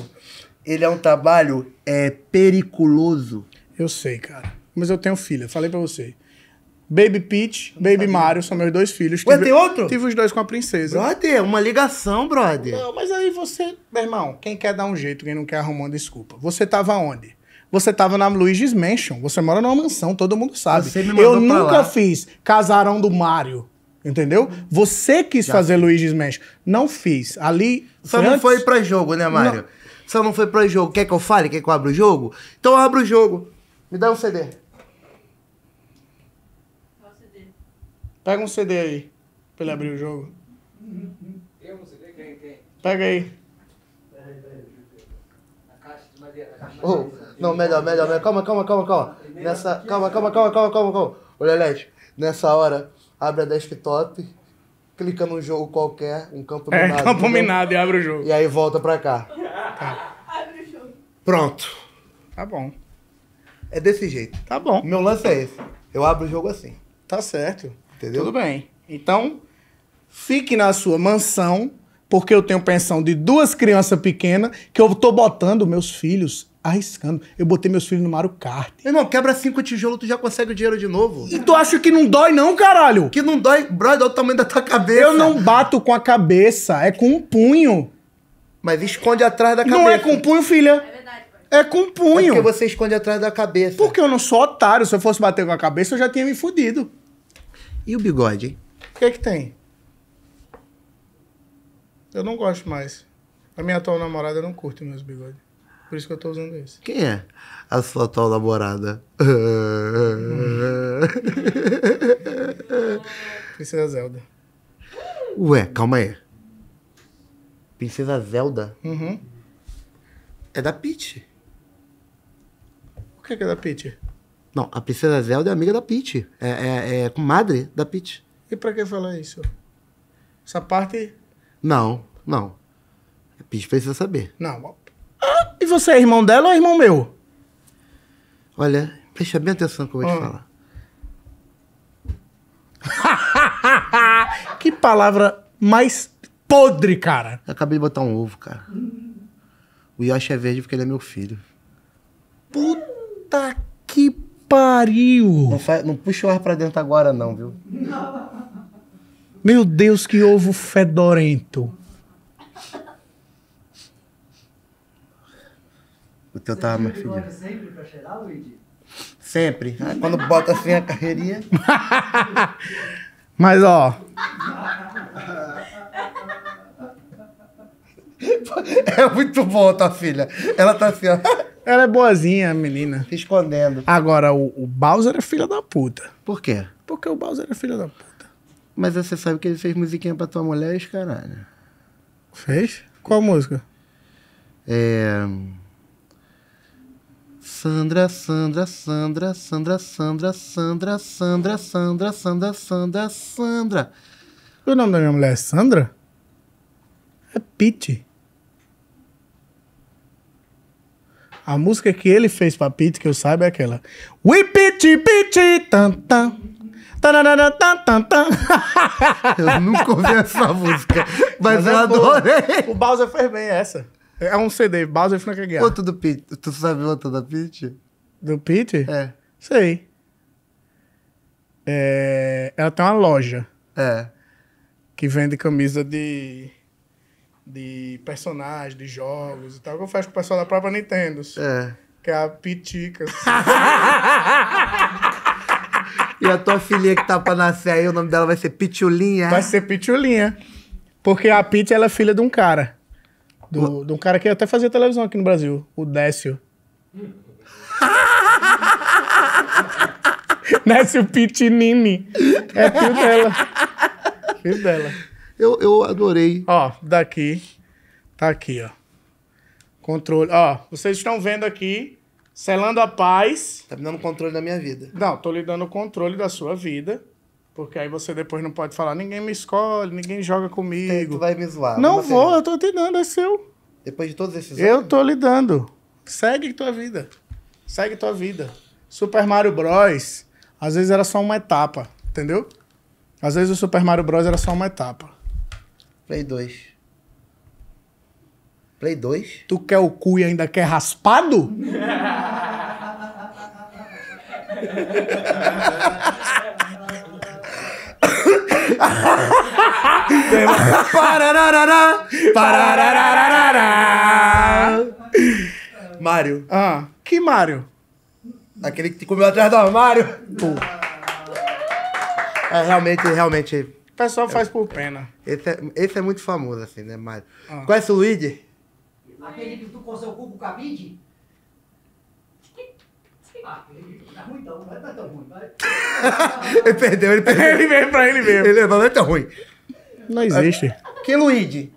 ele é um trabalho periculoso. Eu sei, cara. Mas eu tenho filha, falei pra você. Baby Peach, Baby Mario são meus dois filhos. Ué, tem outro? Tive os dois com a princesa. Brother, uma ligação, brother. Não, mas aí você... Meu irmão, quem quer dar um jeito, quem não quer arrumar uma desculpa. Você tava onde? Você tava na Luigi's Mansion. Você mora numa mansão, todo mundo sabe. Você me mandou pra lá. Eu nunca fiz casarão do Mario. Entendeu? Você quis fazer Luigi's Mansion. Não fiz. Ali... Só não foi pra jogo, né, Mario? Não. Só não foi pra jogo. Quer que eu fale? Quer que eu abra o jogo? Então eu abro o jogo. Me dá um CD. Pega um CD aí, pra ele abrir o jogo. Tem um CD? Tem. Pega aí. A caixa de madeira. Não, melhor. Calma. Calma. Ô, Lelete, nessa hora, abre a desktop, clica num jogo qualquer, um campo minado. Campo minado e abre o jogo. E aí volta pra cá. Tá. Abre o jogo. Pronto. Tá bom. É desse jeito. Tá bom. Meu lance é esse. Eu abro o jogo assim. Tá certo. Entendeu? Tudo bem. Então, fique na sua mansão, porque eu tenho pensão de duas crianças pequenas que eu tô botando meus filhos arriscando. Eu botei meus filhos no Mario Kart. Meu irmão, quebra 5 tijolos, tu já consegue o dinheiro de novo. E tu acha que não dói não, caralho? Que não dói? Brother, olha o tamanho da tua cabeça. Eu não bato com a cabeça, é com um punho. Mas esconde atrás da cabeça. Não é com um punho, filha. É verdade. É com um punho. É porque você esconde atrás da cabeça. Porque eu não sou otário. Se eu fosse bater com a cabeça, eu já tinha me fudido. E o bigode, hein? O que é que tem? Eu não gosto mais. A minha atual namorada não curte meus bigodes. Por isso que eu tô usando esse. Quem é a sua atual namorada? Princesa Zelda. Ué, calma aí. Princesa Zelda? Uhum. É da Peach. O que é da Peach? Não, a Princesa Zelda é amiga da Peach. É comadre da Peach. E pra que falar isso? Essa parte... Não, não. A Peach precisa saber. Não. Ah, e você é irmão dela ou é irmão meu? Olha, preste bem atenção no que eu vou te falar. Que palavra mais... podre, cara. Eu acabei de botar um ovo, cara. O Yoshi é verde porque ele é meu filho. Puta que pariu. Não puxa o ar pra dentro agora não, viu? Meu Deus, que ovo fedorento. O teu tava mais fedido. Sempre pra cheirar, Luigi? Sempre. Ah, quando bota assim a carreirinha. Mas, ó... É muito bom, tá, filha? Ela tá assim, ó. Ela é boazinha, a menina. Se escondendo. Agora, o Bowser é filha da puta. Por quê? Porque o Bowser é filha da puta. Mas você sabe que ele fez musiquinha pra tua mulher e os caralho. Fez? Qual música? É... Sandra, Sandra, Sandra, Sandra, Sandra, Sandra, Sandra, Sandra, Sandra, Sandra, Sandra. O nome da minha mulher é Sandra? É Peach. A música que ele fez pra Peach, que eu saiba, é aquela. We Peach, Peach, tan, tan. Eu nunca ouvi essa música, mas eu adorei. O Bowser fez bem essa. É um CD, Bowser e Frank Aguiar. Outro do Peach. Tu sabe outra da Peach? Do Peach? É. Sei. É... Ela tem uma loja. É. Que vende camisa de personagens, de jogos e tal, que eu faço com o pessoal da própria Nintendo. É. Que é a Piticas. E a tua filhinha que tá pra nascer aí, o nome dela vai ser Pitulinha? Vai ser Pitulinha. Porque a Pitch, ela é filha de um cara. De um cara que até fazia televisão aqui no Brasil. O Décio. Décio Pitinini. É filho dela. Filho dela. Eu adorei. Ó, daqui. Tá aqui, ó. Controle. Ó, vocês estão vendo aqui, selando a paz. Tá me dando controle da minha vida. Não, tô lhe dando o controle da sua vida. Porque aí você depois não pode falar, ninguém me escolhe, ninguém joga comigo. Tu vai me zoar. Não vou, eu tô te dando, é seu. Depois de todos esses anos? Eu tô lhe dando. Segue tua vida. Segue tua vida. Super Mario Bros. Às vezes era só uma etapa, entendeu? Às vezes o Super Mario Bros. Era só uma etapa. Play 2. Play 2? Tu quer o cu e ainda quer raspado? Mario. Ah, que Mario? Aquele que te comeu atrás do armário. É, realmente... O pessoal faz por pena. Esse é muito famoso, assim, né, Mário? Ah. Conhece o Luigi? Aquele que tu com seu cubo cabide? Ah, ele tá ruim, não. Não é tão ruim, vai. Ele perdeu. Ele veio pra ele mesmo. Ele não é tão ruim. Não existe. Que Luigi?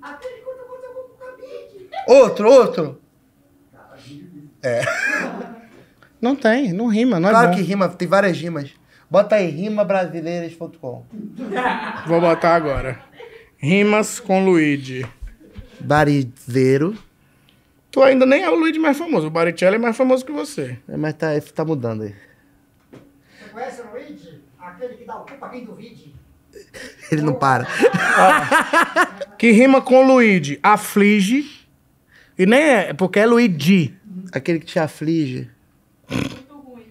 Aquele que tu com seu cubo cabide. Outro? É. Não tem, não rima, não é bom. Claro que rima, tem várias rimas. Bota aí, rimabrasileiras.com. Vou botar agora. Rimas com Luigi. Barizeiro. Tu ainda nem é o Luigi mais famoso. O Baricelli é mais famoso que você. É, mas esse tá mudando aí. Você conhece o Luigi? Aquele que dá o cu pra quem duvide. Ele não para. Que rima com Luigi. Aflige. E nem é, porque é Luigi. Aquele que te aflige. Muito ruim.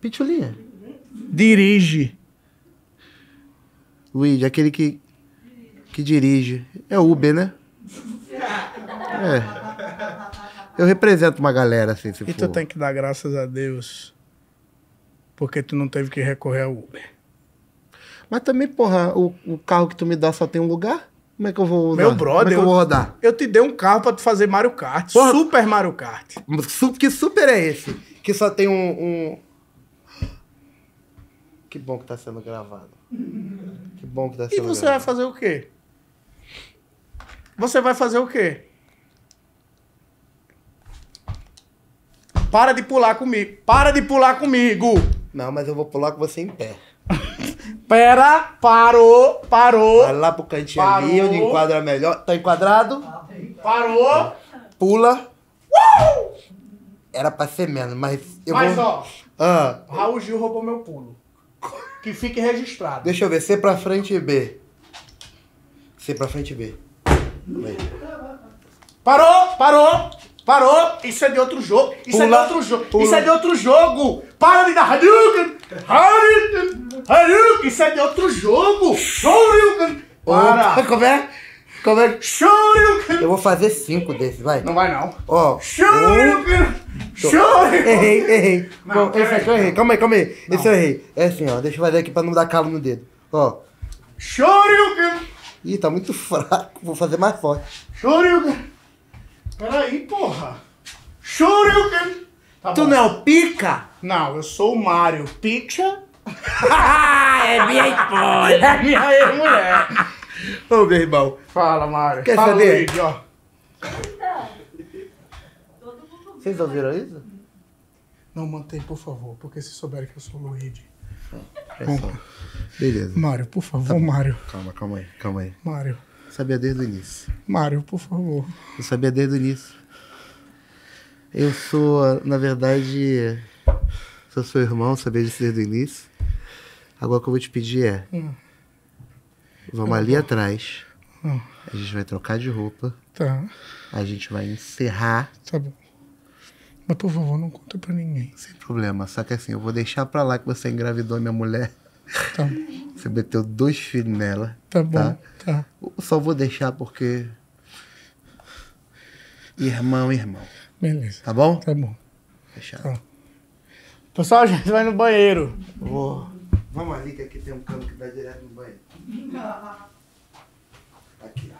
Pitulinha. Dirige. Luigi, aquele que dirige. É Uber, né? É. Eu represento uma galera, assim, se for. E tu tem que dar graças a Deus. Porque tu não teve que recorrer ao Uber. Mas também, porra, o carro que tu me dá só tem um lugar? Como é que eu vou rodar? Meu brother, como é que eu vou rodar? Eu te dei um carro pra tu fazer Mario Kart. Porra, Super Mario Kart. Que super é esse? Que só tem um... Que bom que tá sendo gravado. Que bom que tá sendo gravado. E você vai fazer o quê? Você vai fazer o quê? Para de pular comigo. Para de pular comigo. Não, mas eu vou pular com você em pé. Pera, parou. Vai lá pro cantinho ali, onde enquadra melhor. Tá enquadrado? Parou. Pula. Era pra ser menos, mas... ó, Raul Gil roubou meu pulo. Que fique registrado. Deixa eu ver, C pra frente e B. C pra frente e B. Vai. Parou! Isso é de outro jogo! Isso é de outro jogo! Isso é de outro jogo! Para de dar Hadouken! Hadouken! Isso é de outro jogo! Shoryuken! Para! Como é? Shoryuken! Eu vou fazer 5 desses, vai! Não vai não! Ó! Shoryuken! Shoryuken! Errei! Esse aqui eu errei! Calma aí! Esse eu errei! É assim, ó! Deixa eu fazer aqui pra não dar calo no dedo! Ó! Shoryuken! Ih, tá muito fraco! Vou fazer mais forte! Shoryuken! Peraí, porra. Shoryuken. Tá tu bom. Não é o Pica? Não, eu sou o Mario. Picha? É minha esposa. É minha mulher. Ô, meu irmão. Fala, Mario. Quer saber? Luigi, ó. Vocês ouviram isso? Não, mantém, por favor. Porque se souberem que eu sou o Luigi. Beleza. Mario, por favor, tá Mario. Calma aí. Mario. Eu sabia desde o início. Mário, por favor. Eu sabia desde o início. Eu sou, na verdade, sou seu irmão, sabia disso desde o início. Agora o que eu vou te pedir é... Vamos ali atrás. A gente vai trocar de roupa. Tá. A gente vai encerrar. Tá bom. Mas por favor, não conta pra ninguém. Sem problema. Só que assim, eu vou deixar pra lá que você engravidou minha mulher. Tá bom. Você meteu 2 filhos nela. Tá bom, tá. Só vou deixar porque... Irmão. Beleza. Tá bom? Tá bom. Fechado. Tá. Pessoal, a gente vai no banheiro. Vamos ali que aqui tem um cano que dá direto no banheiro. Aqui, ó.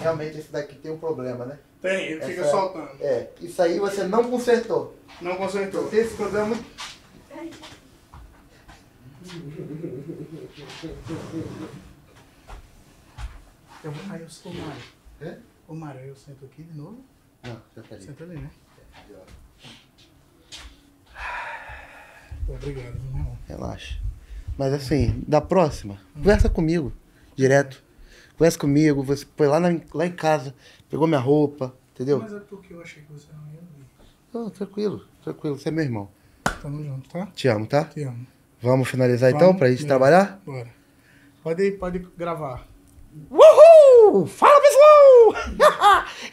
Realmente esse daqui tem um problema, né? Tem, ele fica soltando. É, isso aí você não consertou. Não consertou. Tem esse problema... Aí eu sou o Mário. É? Ô Mário, eu sento aqui de novo? Não, já tá ali. Senta ali, né? Obrigado, meu irmão. Relaxa. Mas assim, da próxima, conversa comigo, direto. Conversa comigo, você foi lá em casa, pegou minha roupa, entendeu? Mas é porque eu achei que você não ia vir. Oh, tranquilo, você é meu irmão. Tamo junto, tá? Te amo, tá? Te amo. Vamos finalizar então, pra gente trabalhar? Bora. Pode gravar. Uhul! Fala, pessoal!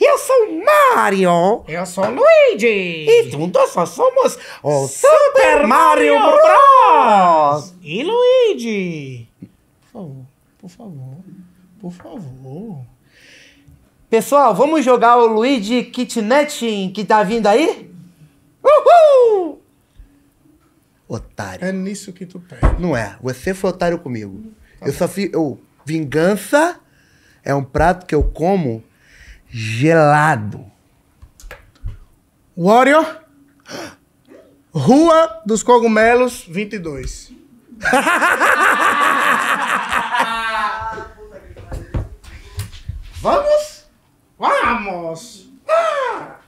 Eu sou o Mario! Eu sou o Luigi! E juntos só somos o Super Mario Bros! E Luigi! Por favor. Pessoal, vamos jogar o Luigi Kitnetin que tá vindo aí? Uhul! Otário. É nisso que tu pega. Não é. Você foi otário comigo. Tá eu bem. Só fiz... Vingança é um prato que eu como gelado. Warrior. Rua dos Cogumelos 22. Vamos!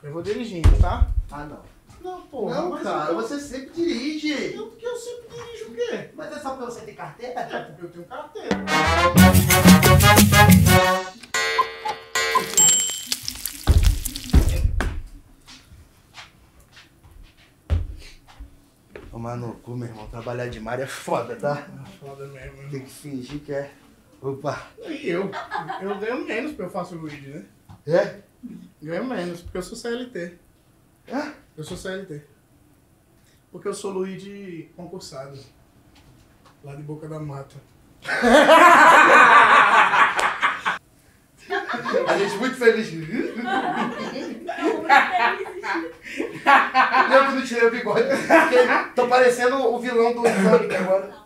Eu vou dirigindo, tá? Ah, não. Não, porra. Não, cara, você sempre dirige. Porque eu sempre dirijo o quê? Mas é só porque você tem carteira? É, porque eu tenho carteira. Trabalhar de Mario é foda, tá? É foda mesmo. Irmão. Tem que fingir que é... Opa! E eu? Eu ganho menos porque eu faço o Luigi, né? É? Ganho menos, porque eu sou CLT. É? Eu sou CLT. Porque eu sou Luigi concursado. Lá de Boca da Mata. A gente muito feliz. Eu que não tirei o bigode. Tô parecendo o vilão do Sonic agora.